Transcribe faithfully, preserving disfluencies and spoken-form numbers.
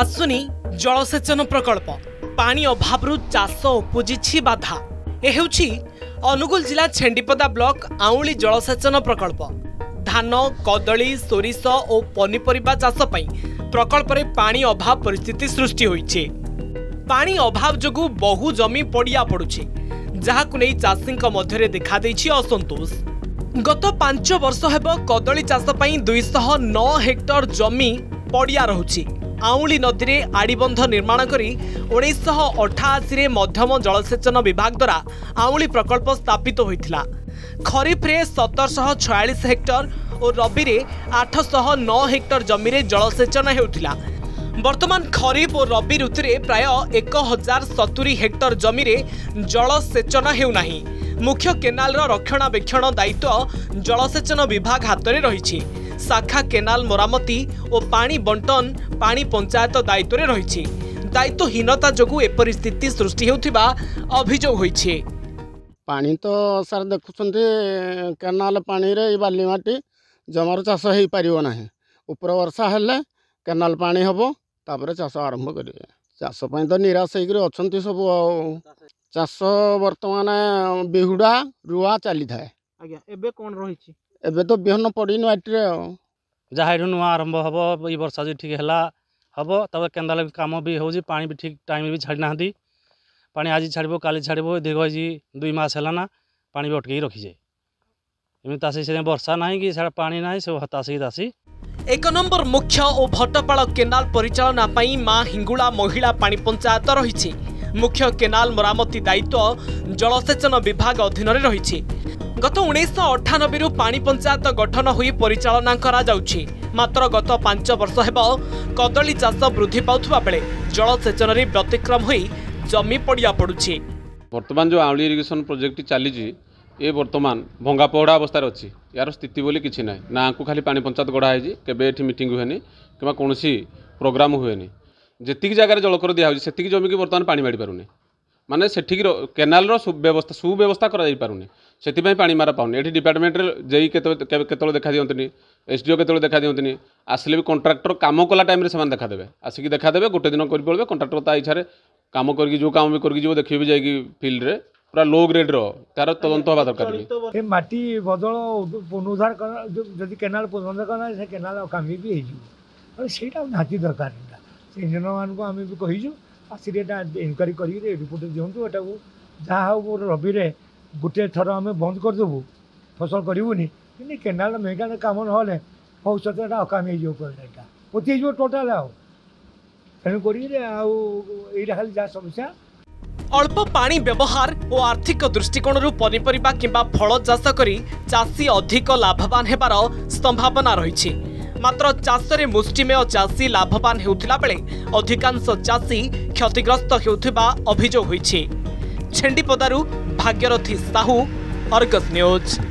आसुनी जलसेचन प्रकल्प पानी अभाव चाष उपजी बाधा। यह हेउछि अनुगुल जिला छेंडीपदा ब्लॉक आउली जलसेचन प्रकल्प। धान कदली सोरिष और पनीपरिबा चाष पई प्रकल्प रे पानी अभाव परिस्थिति सृष्टि होइछि। पानी अभाव जगु बहु जमी पड़िया पड़ुछि, जहाकु नै चाषींका मध्यरे देखा दैछि असंतोष। गत पांच वर्ष हेब कदली चाष पई दो सौ नौ हेक्टर जमी पड़िया रहुछि। आउली नदी में आड़बंध निर्माण करी उन्नीस सौ अठासी रे मध्यम जलसेचन विभाग द्वारा आउली प्रकल्प स्थापित होइथिला। खरीफ रे सत्रह सौ छियालीस हेक्टर और रबी रे आठ सौ नौ हेक्टर जमी रे जलसेचन हेउथिला। वर्तमान खरीफ और रबी ऋतु रे प्राय एक हजार सत्तर हेक्टर जमी रे जलसेचन हेउ नाही। मुख्य केनाल रक्षणाबेक्षण दायित्व जलसेचन विभाग हाथ में रही। शाखा केनाल मरामती और पानी बंटन पानी पंचायत दायित्व में रही। दायित्वहीनता जगू एपरी स्थिति सृष्टि होथिबा अभियोग होइछे। पानी तो सर देखुछन्ते केनाल पानी रे बालीमाटी जमार चाष हो पारिबो नाही। उपर वर्षा हेले केनाल पानी हबो तापर चाष आरंभ करिवे। चाष पई तो निराश होइकरी अछन्ते सब। चाष वर्तमान बेहुड़ा रुआ चली था। एबे कौन रही एबे तो बिहन पड़ी नाइटी जहाँ नुआ आरंभ हम ये वर्षा जो ठीक है हम तब केंद्र कम भी हो पानी भी ठीक टाइम भी छाड़ ना पानी आज छाड़ का छाड़ दीर्घ जी दुई मस है पानी भी अटक रखी जाए एमती से वर्षा ना कि पानी ना सब तासी तासी। एक नंबर मुख्य और भट्टपाड़ केनाल परिचालना माँ हिंगुला महिला पानी पंचायत रही। मुख्य केनाल मरामती दायित्व जलसेचन विभाग अधीन रही। गत उन्नीस अठानबे रु पानी पंचायत गठन हुई परिचालना करा जाउछि। मात्र गत पांच वर्ष हेब कदली चाष वृद्धि पाउथुबा बेले जलसेचन रे व्यतिक्रम हुई जमी पड़िया पड़ुछि। वर्तमान जो आउली इरिगेशन प्रोजेक्ट चली जी ए वर्तमान भंगा पौड़ा अवस्था अछि। यार स्थिति बोली किछि नै ना को खाली पानी पंचायत गड़ा है जी केबे एठी मीटिंग हुएनी किबा कोनोसी प्रोग्राम हुएनी। जेतिक जगार जलकर दिया होछि सेतिक जमी की वर्तमान पानी माडी पारुनी माने सेठिक केनाल रो सुव्यवस्था सुव्यवस्था करा जाई पारुनी सेति पई पानी मारा पाउनी। एठी डिपार्टमेंट रे जेई केतो केतो देखा दियंतनी एसडीओ केतो देखा दियंतनी आसले भी कॉन्ट्रैक्टर काम कोला टाइम रे समान देखा देबे आसी की देखा देबे गोटे दिन करि पळबे। कॉन्ट्रैक्टर ता इछारे काम करकी जो काम भी करकी जो देखिबे जाई की फील्ड रे पूरा लो ग्रेड रो तार तुरंत होबा दरकार। ए माटी बदल पुनरुद्धार कर जदी केनाल पुनरुद्धार करना से केनाल काम भी हेइ जो सेटा नाती दरकार से इंजन मान को हमें भी कहि जो आसी इनक्वारी करके रिपोर्ट दिंटू एटा को जहाँ हो रबी गोटे थर आम बंद करदेबू फसल करूनी कि केनाल मेघान कम ना भविष्य अकाम होगा पोती टोटाल तेणुक खाली जहाँ समस्या। अल्प पानी व्यवहार और आर्थिक दृष्टिकोण पनीपरिबा किंबा फल चाष करी चाषी अधिक लाभवान हेबार संभावना रही। मात्र चाषरे मुष्टिमेय चाषी लाभवान होता बेले अधिकांश चाषी क्षतिग्रस्त होता अभियोग होइछि। छेंडीपदारू भाग्यरथी साहू, आर्गस न्यूज।